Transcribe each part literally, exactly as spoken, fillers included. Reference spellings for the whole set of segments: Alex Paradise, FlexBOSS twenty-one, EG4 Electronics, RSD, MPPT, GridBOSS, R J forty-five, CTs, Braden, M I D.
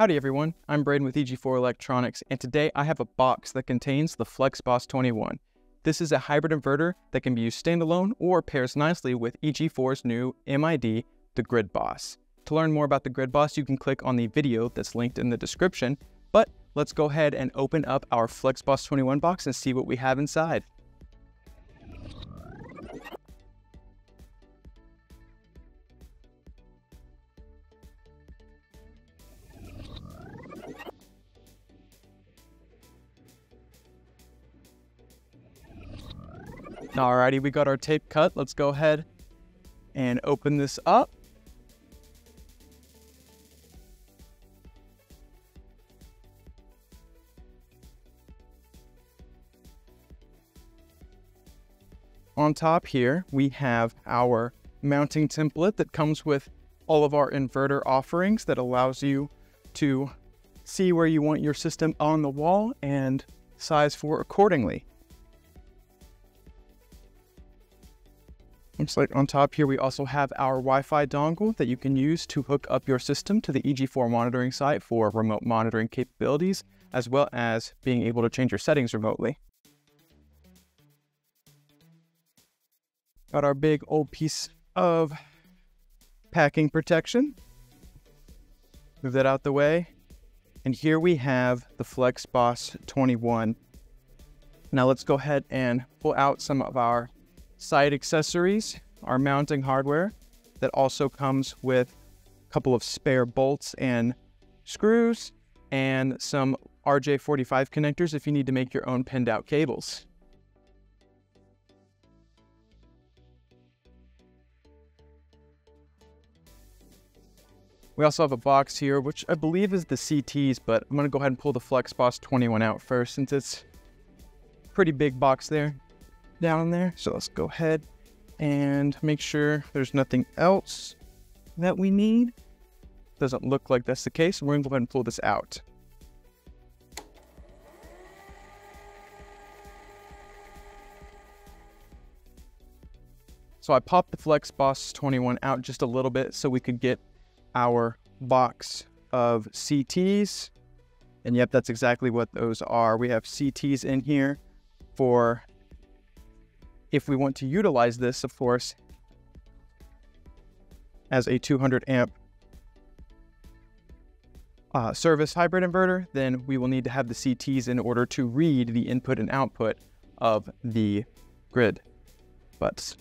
Howdy everyone, I'm Braden with E G four Electronics, and today I have a box that contains the FlexBOSS twenty-one. This is a hybrid inverter that can be used standalone or pairs nicely with E G four's new M I D, the GridBOSS. To learn more about the GridBOSS, you can click on the video that's linked in the description, but let's go ahead and open up our FlexBOSS twenty-one box and see what we have inside. Alrighty, we got our tape cut. Let's go ahead and open this up. On top here, we have our mounting template that comes with all of our inverter offerings that allows you to see where you want your system on the wall and size for accordingly. Looks like on top here, we also have our Wi-Fi dongle that you can use to hook up your system to the E G four monitoring site for remote monitoring capabilities, as well as being able to change your settings remotely. Got our big old piece of packing protection. Move that out the way. And here we have the FlexBOSS twenty-one. Now let's go ahead and pull out some of our side accessories, our mounting hardware that also comes with a couple of spare bolts and screws and some R J forty-five connectors if you need to make your own pinned out cables. We also have a box here, which I believe is the C Ts, but I'm gonna go ahead and pull the FlexBOSS twenty-one out first since it's a pretty big box there. Down there. So let's go ahead and make sure there's nothing else that we need. Doesn't look like that's the case. We're gonna go ahead and pull this out. So I popped the FlexBOSS twenty-one out just a little bit so we could get our box of C Ts. And yep, that's exactly what those are. We have C Ts in here for if we want to utilize this, of course, as a two hundred amp uh, service hybrid inverter, then we will need to have the C Ts in order to read the input and output of the grid. But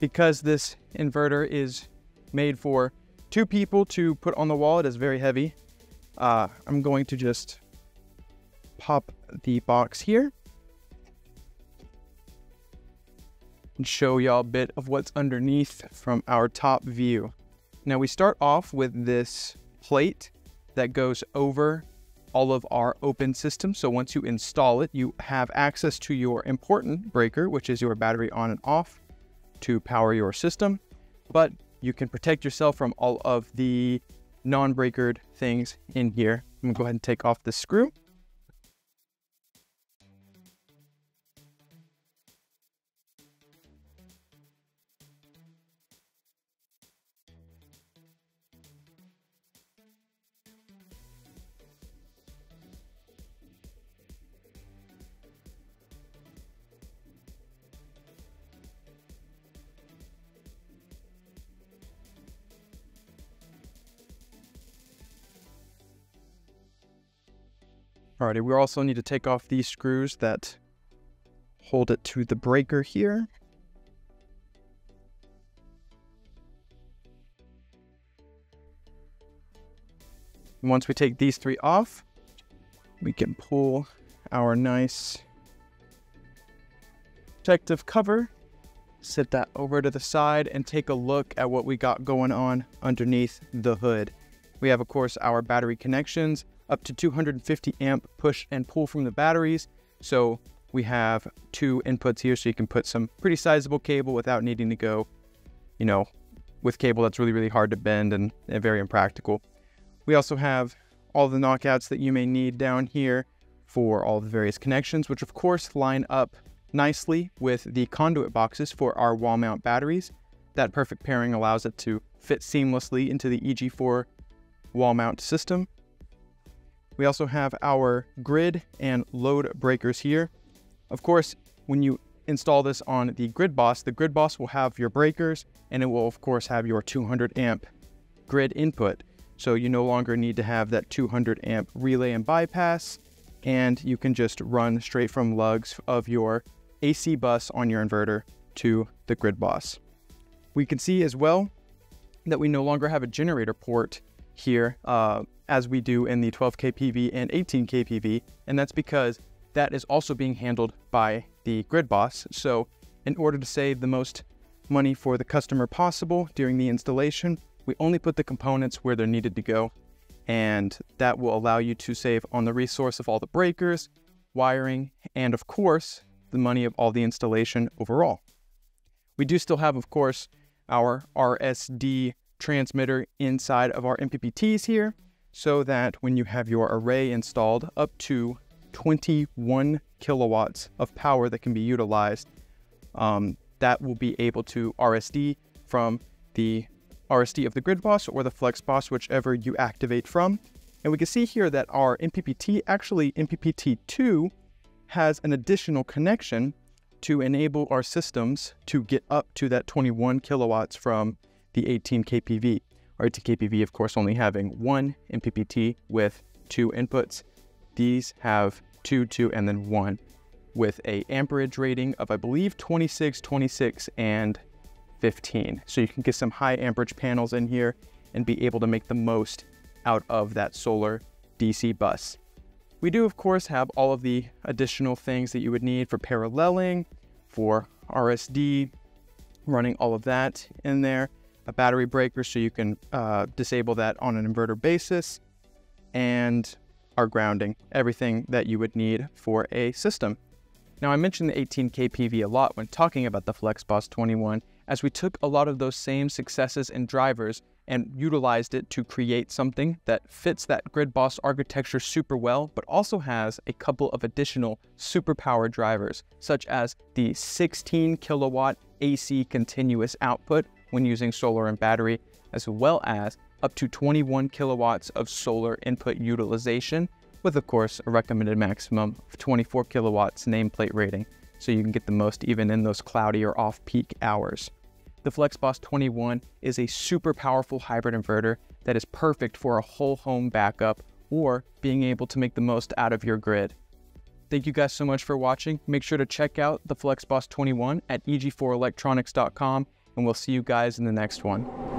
because this inverter is made for two people to put on the wall, it is very heavy. Uh, I'm going to just pop the box here and show y'all a bit of what's underneath from our top view. Now we start off with this plate that goes over all of our open systems. So once you install it, you have access to your important breaker, which is your battery on and off to power your system, but you can protect yourself from all of the non-breakered things in here. I'm gonna go ahead and take off this screw. Alrighty, we also need to take off these screws that hold it to the breaker here. And once we take these three off, we can pull our nice protective cover, set that over to the side, and take a look at what we got going on underneath the hood. We have, of course, our battery connections, up to two hundred fifty amp push and pull from the batteries. So we have two inputs here, so you can put some pretty sizable cable without needing to go, you know, with cable that's really, really hard to bend and, and very impractical. We also have all the knockouts that you may need down here for all the various connections, which of course line up nicely with the conduit boxes for our wall mount batteries. That perfect pairing allows it to fit seamlessly into the E G four wall mount system. We also have our grid and load breakers here. Of course, when you install this on the GridBOSS, the GridBOSS will have your breakers and it will of course have your two hundred amp grid input. So you no longer need to have that two hundred amp relay and bypass, and you can just run straight from lugs of your A C bus on your inverter to the GridBOSS. We can see as well that we no longer have a generator port here uh, as we do in the twelve k p v and eighteen k p v, and that's because that is also being handled by the GridBOSS. So in order to save the most money for the customer possible during the installation, we only put the components where they're needed to go, and that will allow you to save on the resource of all the breakers, wiring, and of course, the money of all the installation overall. We do still have, of course, our R S D transmitter inside of our M P P Ts here, so that when you have your array installed, up to twenty-one kilowatts of power that can be utilized, um, that will be able to R S D from the R S D of the GridBOSS or the FlexBOSS, whichever you activate from. And we can see here that our M P P T, actually M P P T two, has an additional connection to enable our systems to get up to that twenty-one kilowatts from the eighteen k p v. Our eighteen k p v, of course, only having one M P P T with two inputs. These have two, two, and then one, with a amperage rating of, I believe, twenty-six, twenty-six, and fifteen. So you can get some high amperage panels in here and be able to make the most out of that solar D C bus. We do, of course, have all of the additional things that you would need for paralleling, for R S D, running all of that in there, a battery breaker so you can uh, disable that on an inverter basis, and our grounding, everything that you would need for a system. Now, I mentioned the eighteen k p v a lot when talking about the FlexBOSS twenty-one, as we took a lot of those same successes and drivers and utilized it to create something that fits that GridBOSS architecture super well, but also has a couple of additional superpower drivers, such as the sixteen kilowatt A C continuous output when using solar and battery, as well as up to twenty-one kilowatts of solar input utilization, with of course a recommended maximum of twenty-four kilowatts nameplate rating, so you can get the most even in those cloudy or off-peak hours. The FlexBOSS twenty-one is a super powerful hybrid inverter that is perfect for a whole home backup or being able to make the most out of your grid. Thank you guys so much for watching. Make sure to check out the FlexBOSS twenty-one at E G four electronics dot com, and we'll see you guys in the next one.